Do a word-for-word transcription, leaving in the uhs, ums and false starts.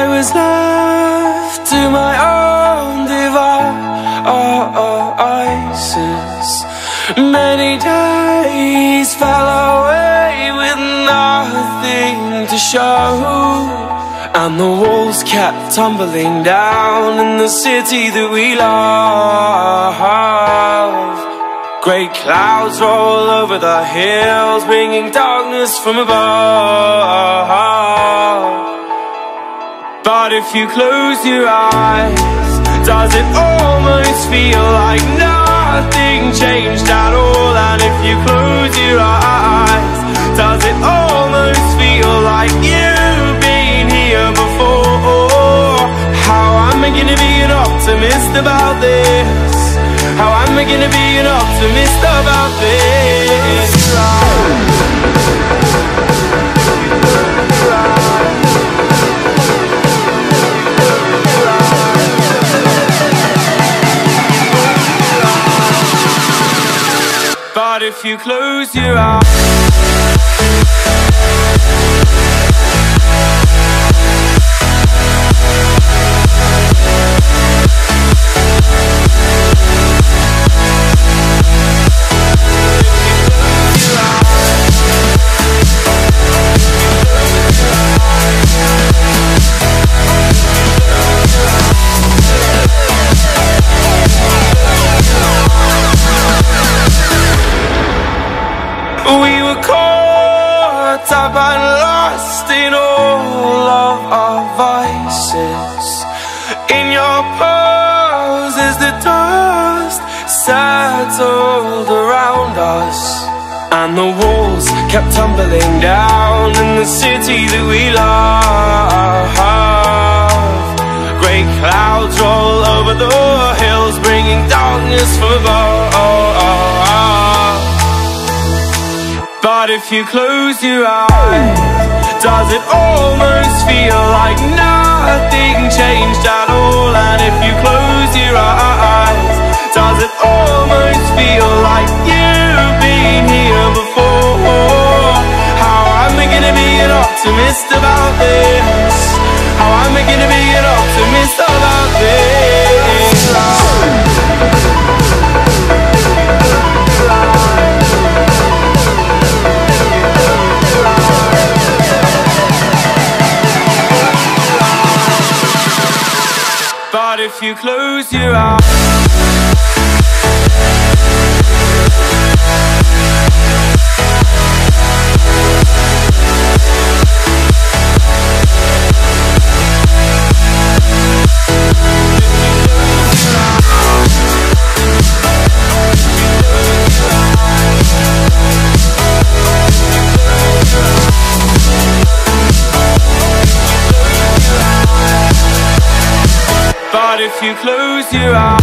I was left to my own devices. Many days fell away with nothing to show, and the walls kept tumbling down in the city that we love. Great clouds roll over the hills, bringing darkness from above. But if you close your eyes, does it almost feel like nothing changed at all? And if you close your eyes, does it almost feel like you've been here before? How am I gonna be an optimist about this? How am I gonna be an optimist about this? But if you close your eyes. I've been lost in all of our vices. In your pose as the dust settled around us, and the walls kept tumbling down in the city that we love. Great clouds roll over the hills, bringing darkness from above. But if you close your eyes, does it almost feel like nothing changed at all? And if you close your eyes, does it almost feel like you've been here before? How am I gonna be an optimist about this? How am I gonna be an optimist about this? But if you close your eyes. If you close your eyes.